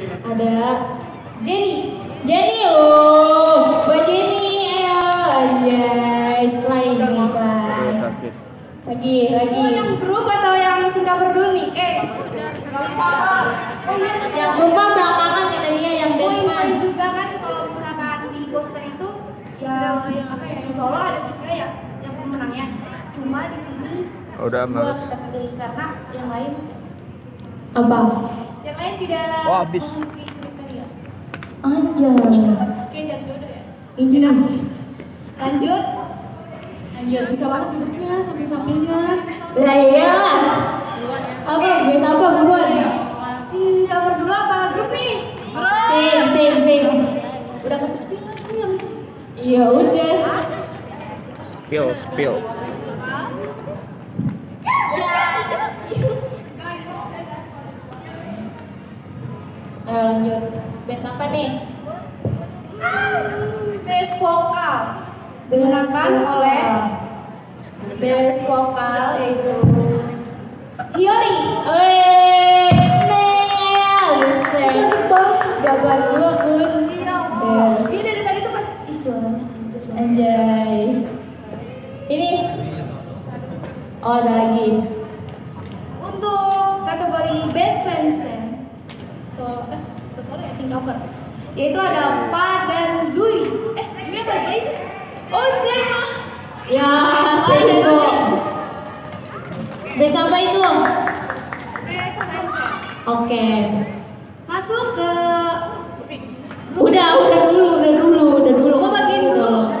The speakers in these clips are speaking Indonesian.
Ada Jenny. Jenny, oh, buat Jenny, ayo, anjay, slide nih, slide. Lagi. Yang grup atau yang singkaper dulu nih? Yang rumah belakangan kata dia yang dance juga kan, kalau misalkan di poster itu yang apa ya? Yang solo ada 3 ya, yang pemenangnya. Cuma di sini udah males karena yang lain tidak mengikuti kriteria. Anjay. Oke, jatuh jodoh ya. Ini lanjut. Anjir, bisa banget duduknya samping-sampingan. Lah iyalah. Oke, guys, apa buruan ya? Sing cover dulu apa grup nih? Sing. Udah kesepian sih yang. Iya udah. Spill. Ayo lanjut, best apa nih? Best vokal dimenangkan oleh best vokal yaitu Hyori. Wih, neng ya, cantik banget, jagoan gue Gun. Dia dari tadi tuh pas suaranya anjay. Ini, oh ada lagi untuk kategori best fansen. Cover yaitu ada Pa dan Zui. Zui apa Zui? Oh Zui ya, Zui. Best apa itu? Best Fansa. Oke, masuk ke udah dulu mau bagiin dulu apa bagiin dulu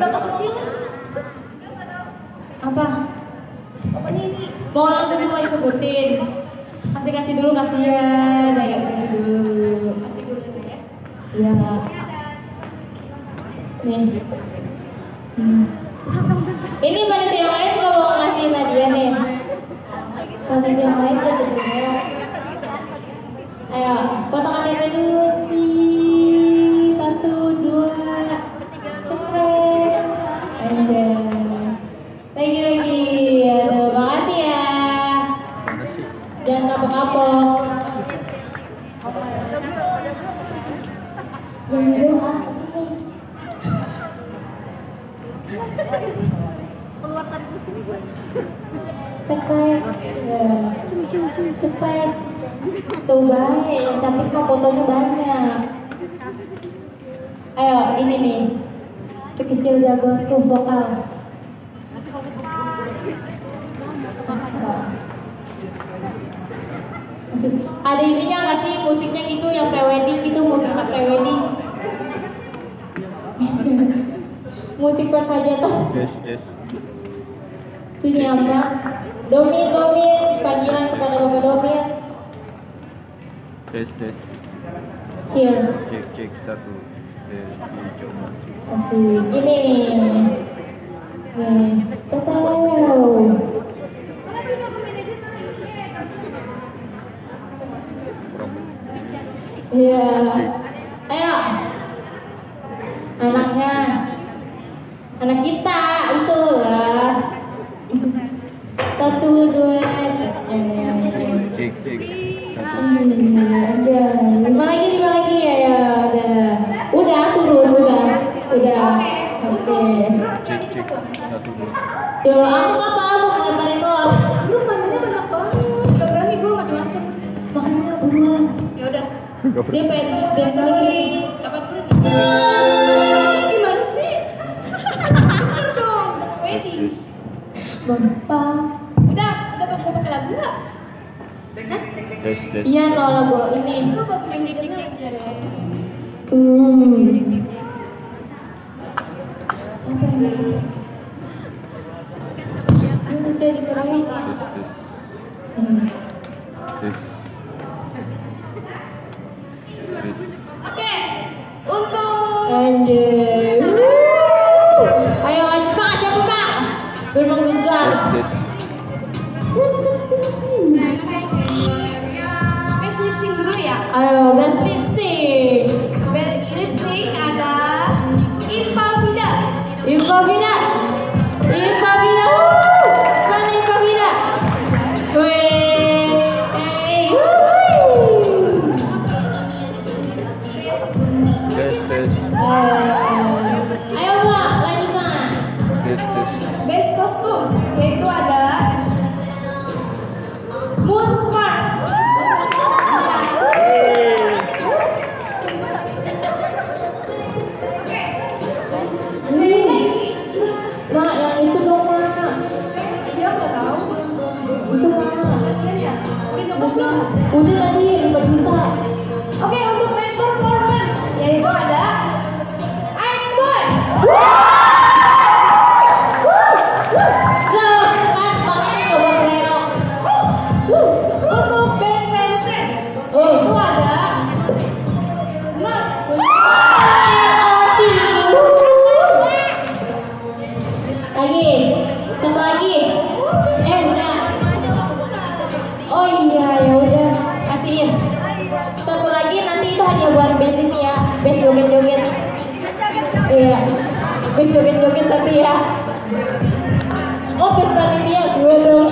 udah kesepilan apa ini mau langsung semua disebutin? Kasih dulu, kasihan. Ayo kasih dulu ya. Iya Kak. Nih. Ini mana yang lain gak mau ngasih hadiah nih? Konten yang lain gak gitu ya. Ayo, foto KTP dulu. Ci. 1, 2, cekrek. Anjay. Lagi. Aduh, makasih ya. Jangan kapok-kapok. Yang doa sini. Keluar tadi ke sini gue. Cekrek. Tuh baik, yang cantik kok fotonya banyak. Ayo, ini nih. Sekecil jagoanku vokal. Ada ininya nggak sih musiknya gitu yang prewedding gitu, musik prewedding. Musik pas aja tuh. Yes. Sunyama. Domin panggilan kepada Bapak Domin. Tes. Here. Cek 1. Dicoba. Asik. Ini nih. Tahu. Iya. Ayo. Anaknya. Anak kita itu lah. 1, 2. Cek. Aja. Lima lagi ya. Udah turun udah. Oke. Cek. 1, 2. Yo, aku nggak paham mau ngelemparin telur. Lu masanya banyak banget. Gak berani gue macam-macam. Makanya buruan. Ya udah. Dia pengen dance dulu di 80. Gimana sih? Bener dong, dapat wedding. Gampang. Udah pakai lagu nggak? Iya loh lagu ini. Lu pakai ding-ding aja deh. Apa ini? Ini udah dikerahin. Oke, untuk anjir. Ayo lanjut Pak, kasih aku Pak. Bermong gegar. Best lip sync dulu ya. Ayo best lip sync ada Impavida. Mana Impavida? Weh, Udah tadi 5 juta. Oke, untuk next performance yaitu ada Ice Boy. Untuk best fans itu ada lagi satu lagi. Udah. Oh iya, ya udah kasihin. Satu lagi nanti itu hadiah buat best ini ya, best joget-joget. Iya, best joget-joget tapi ya. Oh best panitia gue dong.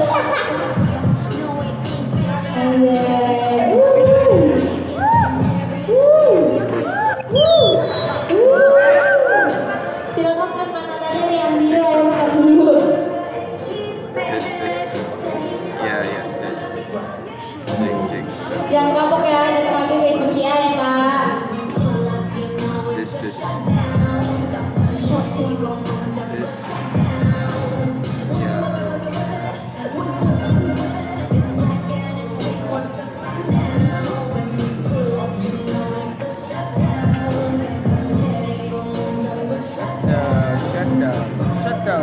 Yang kapok ya, ada terakhir Facebook ya kak. This. Shut down.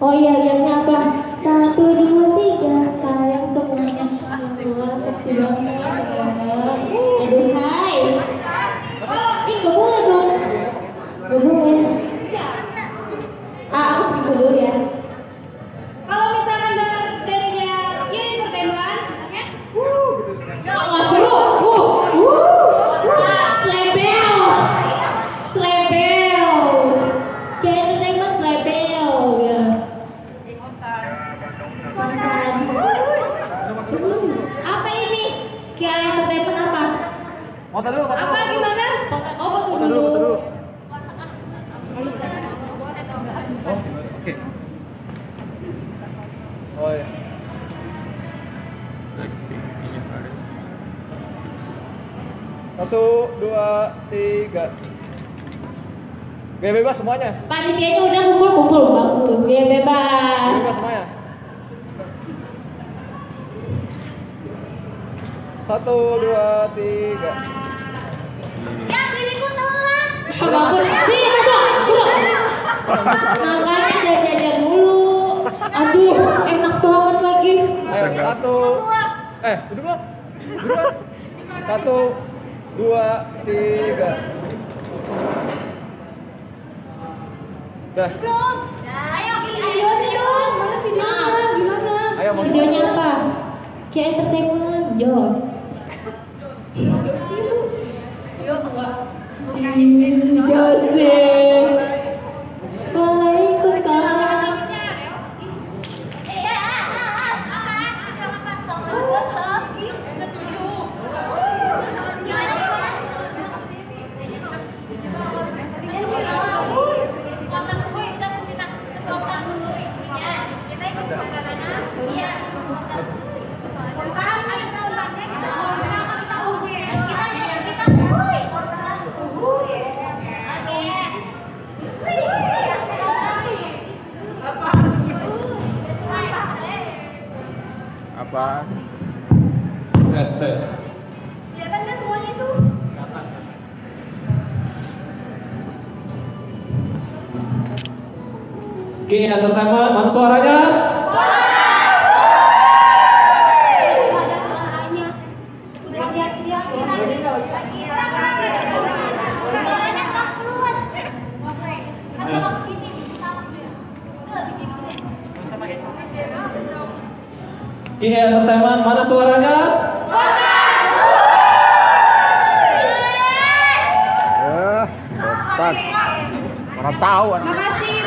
Oh iya, lihatnya apa? 1, 2, 3, sayang semuanya. Seksi banget. Aduh, hai. Gak boleh dong. Gak boleh. Aku segitu dulu ya. Kalau misalkan darinya ya pertempuran, oke? Nggak seru. Apa gimana? Oh, foto dulu. Oke. Oh ya. Satu, 2, 3. Gaya bebas semuanya. Panitianya udah kumpul-kumpul, bagus. Gaya bebas. Bebas semuanya. 1, 2, 3. Apapun sih masuk bro. Makanya jajan-jajan mulu. Aduh enak banget lagi. Satu. Duduk lo. Satu, dua, tiga. Dah. Ayo videonya mana videonya? Gimana? Videonya apa? Kayak entertainment, Jos. Jos sih lu. Jos enggak. Jos sih. Waalaikumsalam. Apa? Tes. Ya kan dia semuanya itu. Oke, entertainment, mana suaranya? GE Entertainment, mana suaranya? Suara! Spontan! Orang tahu. Makasih.